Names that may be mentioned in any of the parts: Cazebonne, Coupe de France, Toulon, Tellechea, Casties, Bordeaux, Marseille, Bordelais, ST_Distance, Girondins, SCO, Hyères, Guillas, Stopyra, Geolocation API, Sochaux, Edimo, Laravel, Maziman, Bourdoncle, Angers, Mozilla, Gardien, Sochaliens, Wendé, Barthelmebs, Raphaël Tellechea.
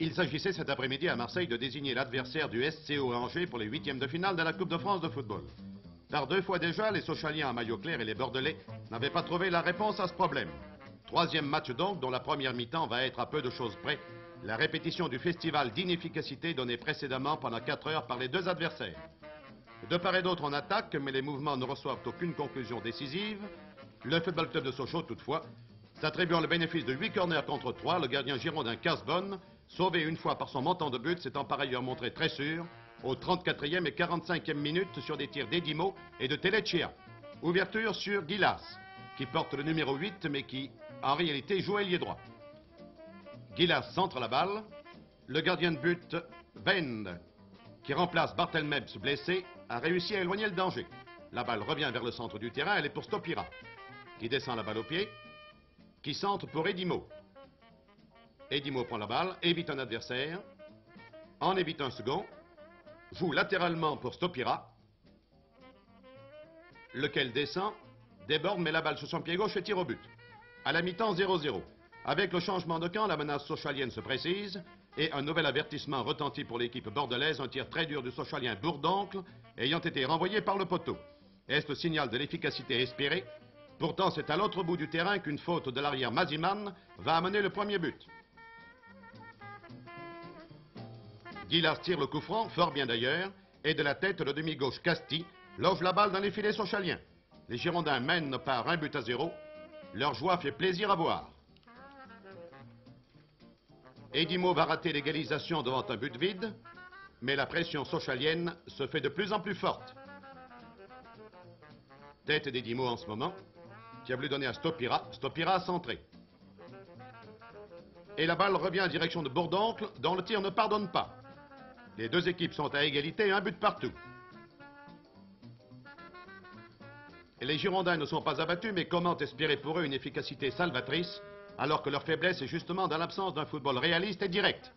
Il s'agissait cet après-midi à Marseille de désigner l'adversaire du SCO à Angers pour les huitièmes de finale de la Coupe de France de football. Car deux fois déjà, les Sochaliens à maillot clair et les Bordelais n'avaient pas trouvé la réponse à ce problème. Troisième match donc, dont la première mi-temps va être à peu de choses près, la répétition du festival d'inefficacité donné précédemment pendant 4 heures par les deux adversaires. De part et d'autre, on attaque, mais les mouvements ne reçoivent aucune conclusion décisive. Le football club de Sochaux, toutefois, s'attribuant le bénéfice de 8 corners contre 3, le gardien girondin Cazebonne, sauvé une fois par son montant de but, s'étant par ailleurs montré très sûr, aux 34e et 45e minutes sur des tirs d'Edimo et de Tellechea. Ouverture sur Guillas, qui porte le numéro 8, mais qui, en réalité, joue ailier droit. Guillas centre la balle, le gardien de but, Wendé, qui remplace Barthelmebs blessé, a réussi à éloigner le danger. La balle revient vers le centre du terrain, elle est pour Stopyra, qui descend la balle au pied, qui centre pour Edimo. Edimo prend la balle, évite un adversaire, en évite un second, joue latéralement pour Stopyra, lequel descend, déborde, met la balle sur son pied gauche et tire au but. À la mi-temps, 0-0. Avec le changement de camp, la menace sochalienne se précise et un nouvel avertissement retentit pour l'équipe bordelaise, un tir très dur du Sochalien Bourdoncle ayant été renvoyé par le poteau. Est le signal de l'efficacité espérée. Pourtant, c'est à l'autre bout du terrain qu'une faute de l'arrière Maziman va amener le premier but. Guillas tire le coup franc, fort bien d'ailleurs, et de la tête le demi-gauche Casties loge la balle dans les filets sochaliens. Les Girondins mènent par 1 but à 0. Leur joie fait plaisir à voir. Edimo va rater l'égalisation devant un but vide, mais la pression sochalienne se fait de plus en plus forte. Tête d'Edimo en ce moment, qui a voulu donner à Stopyra. Stopyra a centré. Et la balle revient en direction de Bourdoncle, dont le tir ne pardonne pas. Les deux équipes sont à égalité, 1 but partout. Et les Girondins ne sont pas abattus, mais comment espérer pour eux une efficacité salvatrice, alors que leur faiblesse est justement dans l'absence d'un football réaliste et direct.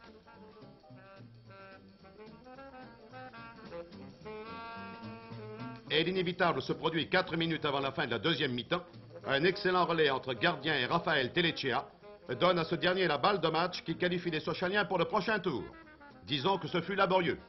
Et l'inévitable se produit 4 minutes avant la fin de la deuxième mi-temps. Un excellent relais entre Gardien et Raphaël Tellechea donne à ce dernier la balle de match qui qualifie les Sochaliens pour le prochain tour. Disons que ce fut laborieux.